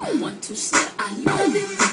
I want to say I love you.